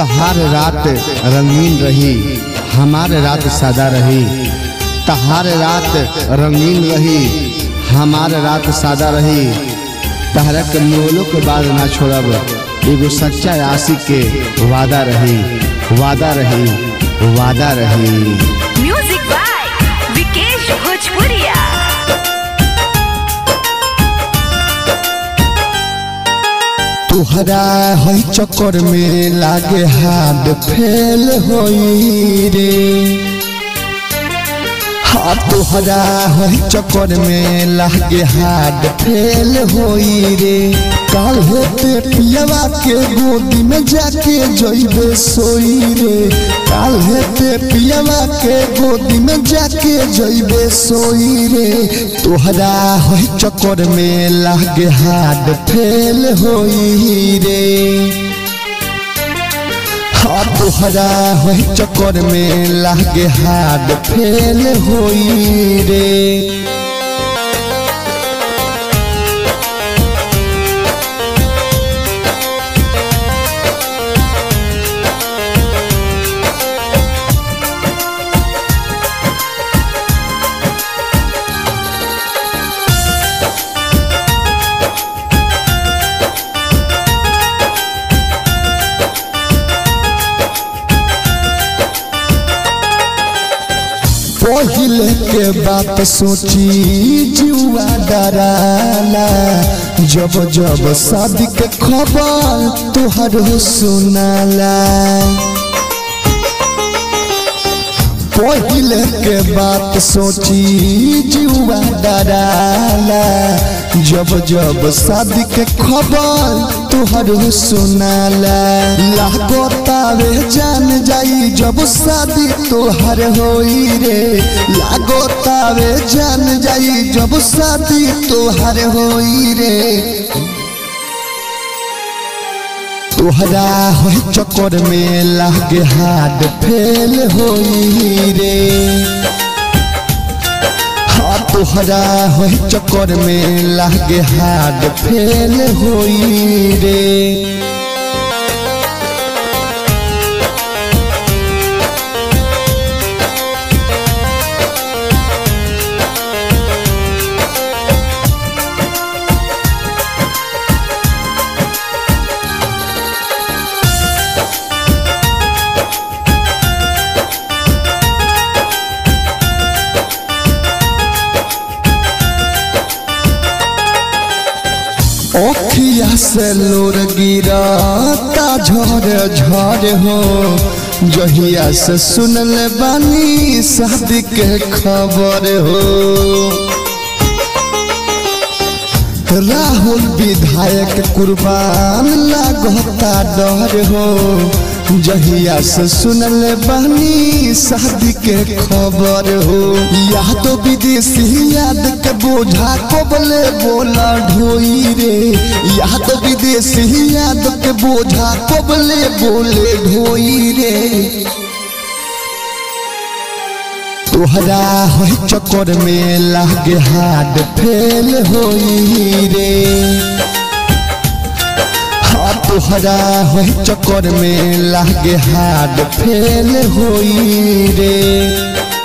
तहार रात रंगीन रही हमारे रात सादा रही। तहार रात रंगीन रही हमारे रात सादा रही। तहरक मोलो के बाद ना छोड़ब एगो सच्चा आशिक के वादा रही वादा रही वादा रही। Music by Vikesh Bhojpuriya. तुहरा हई चक्कर में लागे हाथ फेल होई रे। हाँ तुहरा हई चक्कर में लागे हाथ फेल होई रे। काल्हे ते पियवा के गोदी में जाके जइबे सोई रे। काल्हे ते पियवा के गोदी में जाके जइबे सोई रे। तुहरा हई चक्कर में लागे हाथ फेल होई रे। हाँ तुहरा हई चक्कर में लागे हाथ फेल होई रे। पहिले के बात सोची जुआ डराला। जब जब शादी के खबर तुहरो सुनाला। पहिले के बात सोची जुआ डराला। जब जब शादी के खबर तुहरो सुनाला। लागोतावे जान जाई जब शादी तुहर होई रे। लागोतावे जान जाई जब शादी तुहर होई रे। तुहरा हो चक्कर में लागे हाथ फेल होई रे। हाँ तुहरा हो चक्कर में लागे हाथ फेल होई रे। ओखिया से लोर गिरता झर झर हो। जहिया से सुनल बानी शादी के खबर हो। राहुल विधायक कुर्बान लागता डर हो। जहिया से सुनल बहनी शादी के खबर हो। याद विदेशी याद के बोझा कबले बोला ढोई रे। याद विदेशी याद के बोझा कबले बोले ढोई रे। तुहरा हई चक्कर में लागे हाथ फेल होई रे। तुहरा हई चक्कर में लागे हाथ फेल होई रे।